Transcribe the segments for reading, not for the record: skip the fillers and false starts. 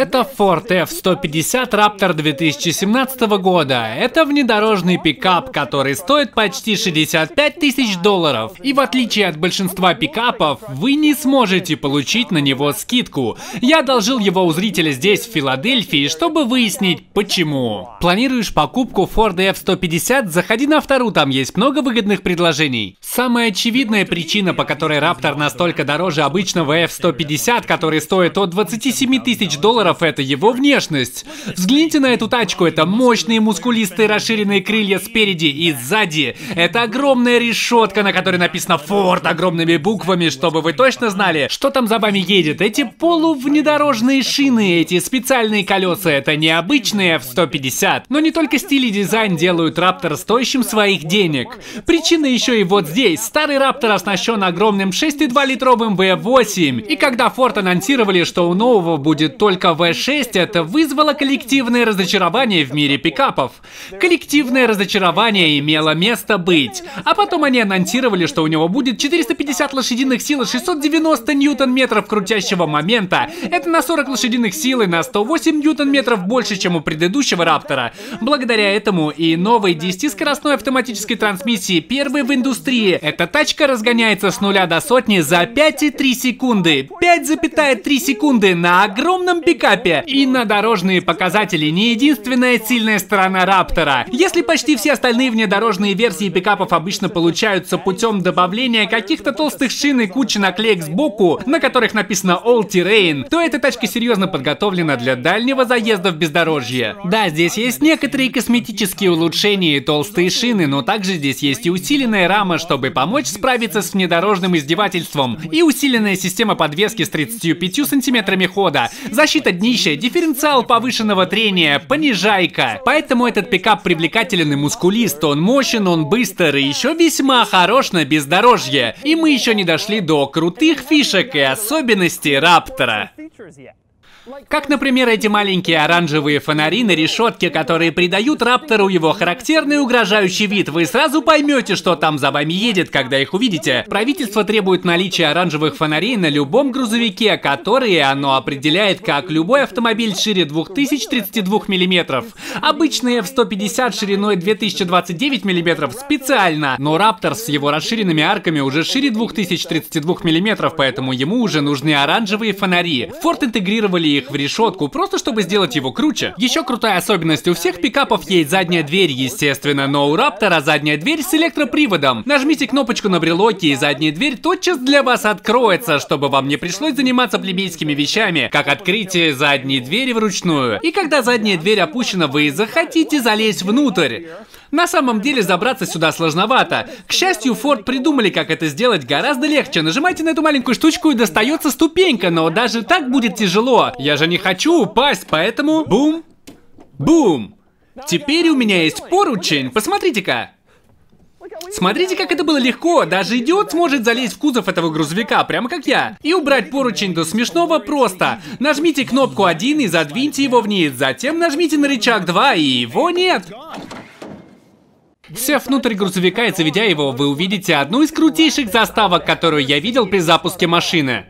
Это Ford F-150 Raptor 2017 года. Это внедорожный пикап, который стоит почти $65 тысяч. И в отличие от большинства пикапов, вы не сможете получить на него скидку. Я одолжил его у зрителя здесь, в Филадельфии, чтобы выяснить, почему. Планируешь покупку Ford F-150? Заходи на Авто.ру, там есть много выгодных предложений. Самая очевидная причина, по которой Raptor настолько дороже обычного F-150, который стоит от $27 тысяч, это его внешность. Взгляните на эту тачку, это мощные мускулистые расширенные крылья спереди и сзади. Это огромная решетка, на которой написано Ford огромными буквами, чтобы вы точно знали, что там за вами едет. Эти полувнедорожные шины, эти специальные колеса, это необычные F-150. Но не только стиль и дизайн делают Raptor стоящим своих денег. Причина еще и вот здесь. Старый Raptor оснащен огромным 6,2-литровым V8. И когда Ford анонсировали, что у нового будет только V6, это вызвало коллективное разочарование в мире пикапов. Коллективное разочарование имело место быть. А потом они анонсировали, что у него будет 450 лошадиных сил и 690 ньютон-метров крутящего момента. Это на 40 лошадиных сил и на 108 ньютон-метров больше, чем у предыдущего Раптора. Благодаря этому и новой 10-скоростной автоматической трансмиссии, первой в индустрии, эта тачка разгоняется с 0 до сотни за 5,3 секунды. 5,3 секунды на огромном пикапе. И на дорожные показатели не единственная сильная сторона Раптора. Если почти все остальные внедорожные версии пикапов обычно получаются путем добавления каких-то толстых шин и кучи наклеек сбоку, на которых написано All Terrain, то эта тачка серьезно подготовлена для дальнего заезда в бездорожье. Да, здесь есть некоторые косметические улучшения и толстые шины, но также здесь есть и усиленная рама, чтобы помочь справиться с внедорожным издевательством, и усиленная система подвески с 35 сантиметрами хода, защита днища, дифференциал повышенного трения, понижайка. Поэтому этот пикап привлекателен и мускулист, он мощен, он быстр и еще весьма хорош на бездорожье. И мы еще не дошли до крутых фишек и особенностей Раптора. Как, например, эти маленькие оранжевые фонари на решетке, которые придают Раптору его характерный угрожающий вид. Вы сразу поймете, что там за вами едет, когда их увидите. Правительство требует наличия оранжевых фонарей на любом грузовике, которые оно определяет как любой автомобиль шире 2032 мм. Обычный F-150 шириной 2029 мм специально, но Раптор с его расширенными арками уже шире 2032 мм, поэтому ему уже нужны оранжевые фонари. Ford интегрировали их в решетку, просто чтобы сделать его круче. Еще крутая особенность: у всех пикапов есть задняя дверь, естественно, но у Раптора задняя дверь с электроприводом. Нажмите кнопочку на брелоке, и задняя дверь тотчас для вас откроется, чтобы вам не пришлось заниматься плебейскими вещами, как открытие задней двери вручную. И когда задняя дверь опущена, вы захотите залезть внутрь. На самом деле забраться сюда сложновато. К счастью, Ford придумали, как это сделать гораздо легче. Нажимайте на эту маленькую штучку, и достается ступенька, но даже так будет тяжело. Я же не хочу упасть, поэтому... Бум! Бум! Теперь у меня есть поручень. Посмотрите-ка. Смотрите, как это было легко. Даже идиот сможет залезть в кузов этого грузовика, прямо как я. И убрать поручень до смешного просто. Нажмите кнопку 1 и задвиньте его вниз. Затем нажмите на рычаг 2, и его нет. Сев внутрь грузовика и заведя его, вы увидите одну из крутейших заставок, которую я видел при запуске машины.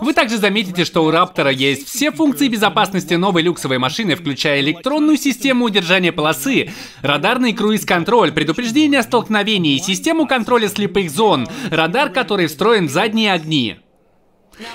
Вы также заметите, что у Раптора есть все функции безопасности новой люксовой машины, включая электронную систему удержания полосы, радарный круиз-контроль, предупреждение о столкновении, систему контроля слепых зон, радар, который встроен в задние огни.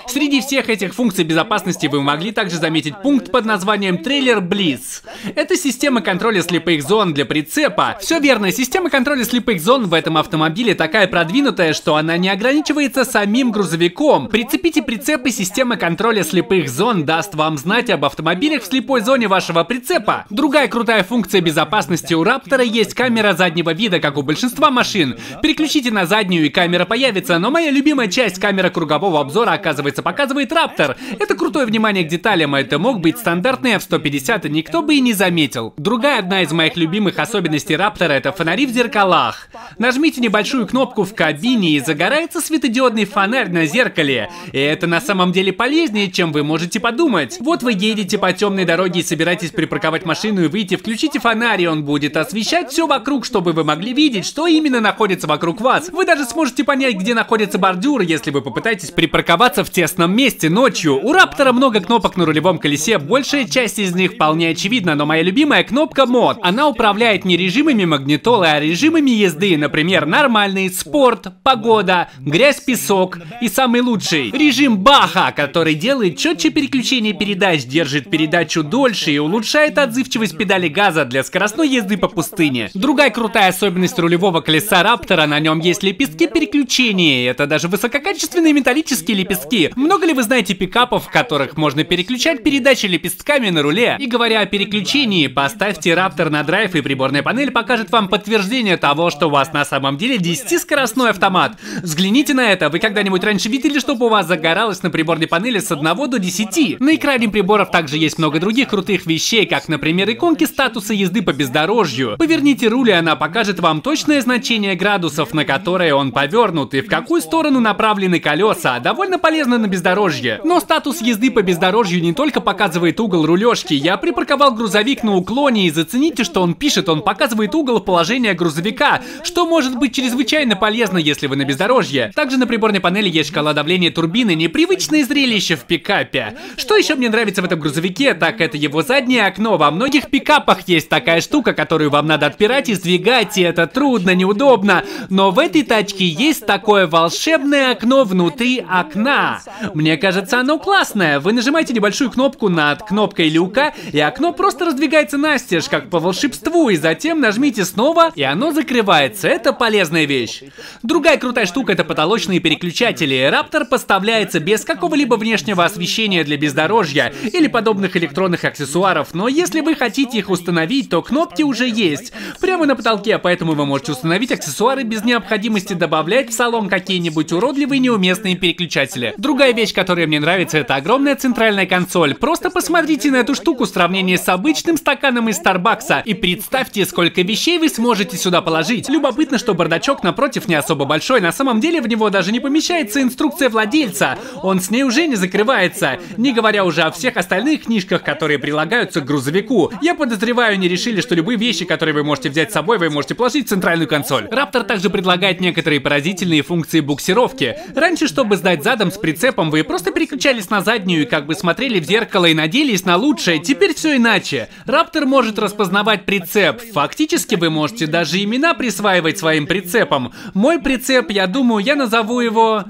Среди всех этих функций безопасности вы могли также заметить пункт под названием «Трейлер Блиц». Это система контроля слепых зон для прицепа. Все верно, система контроля слепых зон в этом автомобиле такая продвинутая, что она не ограничивается самим грузовиком. Прицепите прицеп, и система контроля слепых зон даст вам знать об автомобилях в слепой зоне вашего прицепа. Другая крутая функция безопасности у Раптора есть камера заднего вида, как у большинства машин. Переключите на заднюю, и камера появится, но моя любимая часть — камера кругового обзора, оказывается, показывает Раптор. Это крутое внимание к деталям, а это мог быть стандартный F-150, и никто бы и не заметил. Другая одна из моих любимых особенностей Раптора — это фонари в зеркалах. Нажмите небольшую кнопку в кабине, и загорается светодиодный фонарь на зеркале. И это на самом деле полезнее, чем вы можете подумать. Вот вы едете по темной дороге и собираетесь припарковать машину и выйти, включите фонарь, и он будет освещать все вокруг, чтобы вы могли видеть, что именно находится вокруг вас. Вы даже сможете понять, где находится бордюр, если вы попытаетесь припарковаться в тесном месте ночью. У Раптора много кнопок на рулевом колесе, большая часть из них вполне очевидна, но моя любимая кнопка мод. Она управляет не режимами магнитолы, а режимами езды, например, нормальный, спорт, погода, грязь, песок и самый лучший режим Баха, который делает четче переключение передач, держит передачу дольше и улучшает отзывчивость педали газа для скоростной езды по пустыне. Другая крутая особенность рулевого колеса Раптора, на нем есть лепестки переключения, это даже высококачественные металлические лепестки. Много ли вы знаете пикапов, в которых можно переключать передачи лепестками на руле? И говоря о переключении, поставьте Раптор на драйв, и приборная панель покажет вам подтверждение того, что у вас на самом деле 10-скоростной автомат. Взгляните на это, вы когда-нибудь раньше видели, чтобы у вас загоралось на приборной панели с 1 до 10? На экране приборов также есть много других крутых вещей, как, например, иконки статуса езды по бездорожью. Поверните руль, и она покажет вам точное значение градусов, на которые он повернут, и в какую сторону направлены колеса. Довольно полезно на бездорожье. Но статус езды по бездорожью не только показывает угол рулежки. Я припарковал грузовик на уклоне, и зацените, что он пишет. Он показывает угол положения грузовика, что может быть чрезвычайно полезно, если вы на бездорожье. Также на приборной панели есть шкала давления турбины, непривычное зрелище в пикапе. Что еще мне нравится в этом грузовике, так это его заднее окно. Во многих пикапах есть такая штука, которую вам надо отпирать и сдвигать, и это трудно, неудобно. Но в этой тачке есть такое волшебное окно внутри окна. Мне кажется, оно классное. Вы нажимаете небольшую кнопку над кнопкой люка, и окно просто раздвигается настежь, как по волшебству, и затем нажмите снова, и оно закрывается. Это полезная вещь. Другая крутая штука — это потолочные переключатели. Раптор поставляется без какого-либо внешнего освещения для бездорожья или подобных электронных аксессуаров, но если вы хотите их установить, то кнопки уже есть прямо на потолке, поэтому вы можете установить аксессуары без необходимости добавлять в салон какие-нибудь уродливые неуместные переключатели. Другая вещь, которая мне нравится, это огромная центральная консоль. Просто посмотрите на эту штуку в сравнении с обычным стаканом из Starbucks и представьте, сколько вещей вы сможете сюда положить. Любопытно, что бардачок напротив не особо большой, на самом деле в него даже не помещается инструкция владельца, он с ней уже не закрывается, не говоря уже о всех остальных книжках, которые прилагаются к грузовику. Я подозреваю, они решили, что любые вещи, которые вы можете взять с собой, вы можете положить в центральную консоль. Раптор также предлагает некоторые поразительные функции буксировки. Раньше, чтобы сдать задом с прицепом, вы просто переключались на заднюю и как бы смотрели в зеркало и надеялись на лучшее. Теперь все иначе. Раптор может распознавать прицеп. Фактически вы можете даже имена присваивать своим прицепам. Мой прицеп, я думаю, я назову его...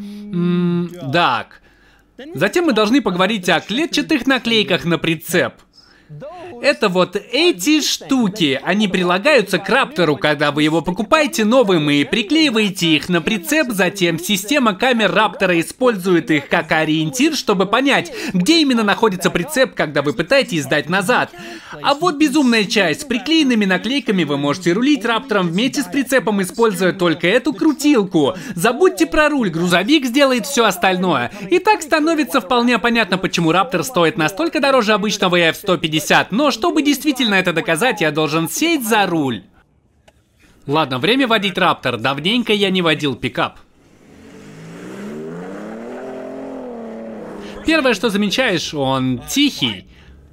Дак. Затем мы должны поговорить о клетчатых наклейках на прицеп. Это вот эти штуки, они прилагаются к Раптору, когда вы его покупаете новым и приклеиваете их на прицеп, затем система камер Раптора использует их как ориентир, чтобы понять, где именно находится прицеп, когда вы пытаетесь сдать назад. А вот безумная часть, с приклеенными наклейками вы можете рулить Раптором вместе с прицепом, используя только эту крутилку. Забудьте про руль, грузовик сделает все остальное. И так становится вполне понятно, почему Раптор стоит настолько дороже обычного F-150, но чтобы действительно это доказать, я должен сесть за руль. Ладно, время водить Раптор. Давненько я не водил пикап. Первое, что замечаешь, он тихий.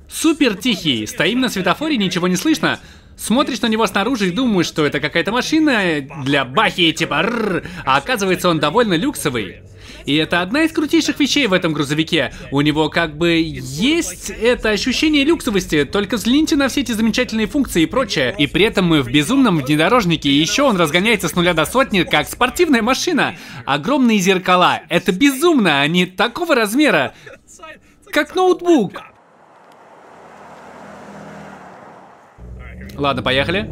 Супер тихий. Стоим на светофоре, ничего не слышно. Смотришь на него снаружи и думаешь, что это какая-то машина для бахи, типа рррр. А оказывается, он довольно люксовый. И это одна из крутейших вещей в этом грузовике. У него как бы есть это ощущение люксовости, только взгляните на все эти замечательные функции и прочее. И при этом мы в безумном внедорожнике, и еще он разгоняется с 0 до 100, как спортивная машина. Огромные зеркала. Это безумно, они такого размера, как ноутбук. Ладно, поехали.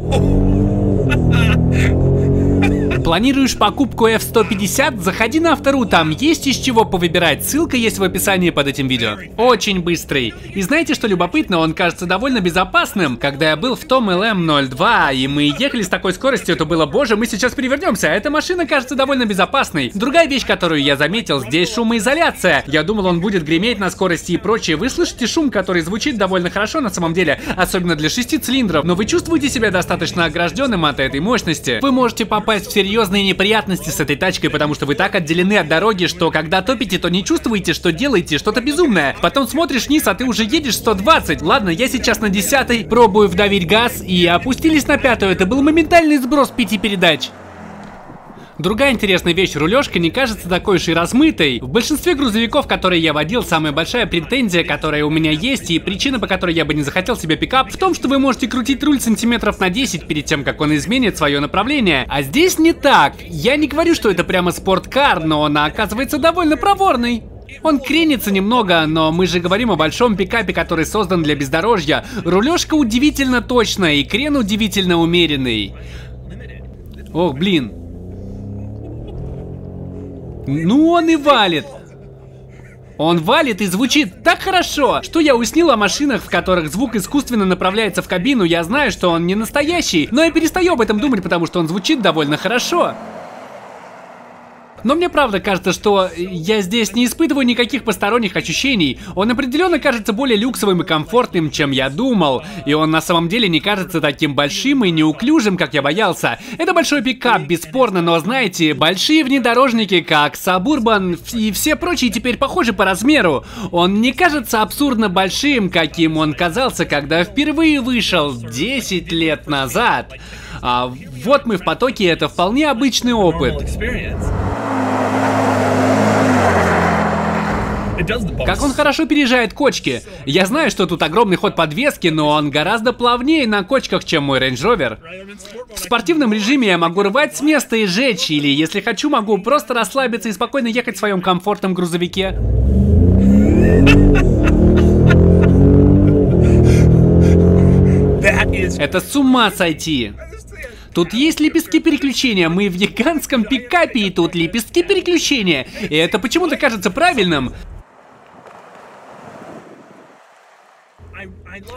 Планируешь покупку F-150? Заходи на Авто.ру, там есть из чего повыбирать. Ссылка есть в описании под этим видео. Очень быстрый. И знаете, что любопытно? Он кажется довольно безопасным. Когда я был в том LM02, и мы ехали с такой скоростью, то было, боже, мы сейчас перевернемся. Эта машина кажется довольно безопасной. Другая вещь, которую я заметил, здесь шумоизоляция. Я думал, он будет греметь на скорости и прочее. Вы слышите шум, который звучит довольно хорошо на самом деле, особенно для 6 цилиндров, но вы чувствуете себя достаточно огражденным от этой мощности. Вы можете попасть в серьезную неприятности с этой тачкой, потому что вы так отделены от дороги, что когда топите, то не чувствуете, что делаете что-то безумное. Потом смотришь вниз, а ты уже едешь 120. Ладно, я сейчас на 10-й, пробую вдавить газ и опустились на 5-ю. Это был моментальный сброс 5 передач. Другая интересная вещь, рулежка не кажется такой уж и размытой. В большинстве грузовиков, которые я водил, самая большая претензия, которая у меня есть, и причина, по которой я бы не захотел себе пикап, в том, что вы можете крутить руль сантиметров на 10 перед тем, как он изменит свое направление. А здесь не так. Я не говорю, что это прямо спорткар, но она оказывается довольно проворной. Он кренится немного, но мы же говорим о большом пикапе, который создан для бездорожья. Рулежка удивительно точная, и крен удивительно умеренный. Ох, блин. Ну он и валит. Он валит и звучит так хорошо, что я уснил о машинах, в которых звук искусственно направляется в кабину. Я знаю, что он не настоящий, но я перестаю об этом думать, потому что он звучит довольно хорошо. Но мне правда кажется, что я здесь не испытываю никаких посторонних ощущений. Он определенно кажется более люксовым и комфортным, чем я думал. И он на самом деле не кажется таким большим и неуклюжим, как я боялся. Это большой пикап, бесспорно, но знаете, большие внедорожники, как Suburban и все прочие, теперь похожи по размеру. Он не кажется абсурдно большим, каким он казался, когда впервые вышел 10 лет назад. А вот мы в потоке, это вполне обычный опыт. Как он хорошо переезжает кочки. Я знаю, что тут огромный ход подвески, но он гораздо плавнее на кочках, чем мой Range Rover. В спортивном режиме я могу рвать с места и жечь, или, если хочу, могу просто расслабиться и спокойно ехать в своем комфортном грузовике. Это с ума сойти. Тут есть лепестки переключения, мы в гигантском пикапе, и тут лепестки переключения. И это почему-то кажется правильным.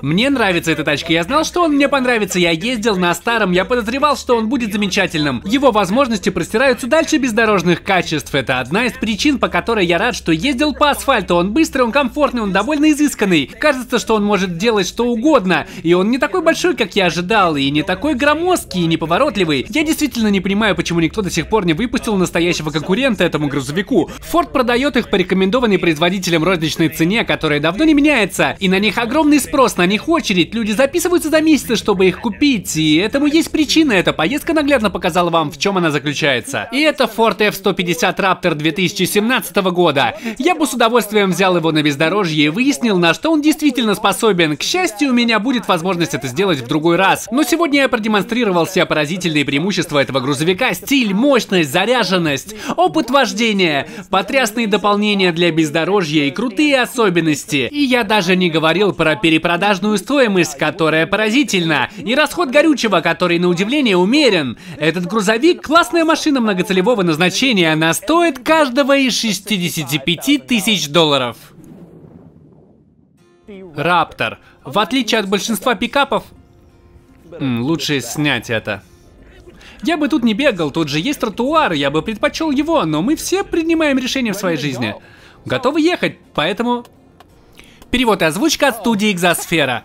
Мне нравится эта тачка, я знал, что он мне понравится, я ездил на старом, я подозревал, что он будет замечательным. Его возможности простираются дальше бездорожных качеств, это одна из причин, по которой я рад, что ездил по асфальту, он быстрый, он комфортный, он довольно изысканный. Кажется, что он может делать что угодно, и он не такой большой, как я ожидал, и не такой громоздкий, и неповоротливый. Я действительно не понимаю, почему никто до сих пор не выпустил настоящего конкурента этому грузовику. Ford продает их по рекомендованной производителям розничной цене, которая давно не меняется, и на них огромный спрос. На них очередь, люди записываются за месяцы, чтобы их купить, и этому есть причина. Эта поездка наглядно показала вам, в чем она заключается. И это Ford F-150 Raptor 2017 года. Я бы с удовольствием взял его на бездорожье и выяснил, на что он действительно способен. К счастью, у меня будет возможность это сделать в другой раз. Но сегодня я продемонстрировал все поразительные преимущества этого грузовика: стиль, мощность, заряженность, опыт вождения, потрясные дополнения для бездорожья и крутые особенности. И я даже не говорил про перепродажу. Продажную стоимость, которая поразительна, и расход горючего, который, на удивление, умерен. Этот грузовик – классная машина многоцелевого назначения, она стоит каждого из 65 тысяч долларов. Раптор. В отличие от большинства пикапов... лучше снять это. Я бы тут не бегал, тут же есть тротуар, я бы предпочел его, но мы все принимаем решения в своей жизни. Готовы ехать, поэтому... Перевод и озвучка от студии Exosphera.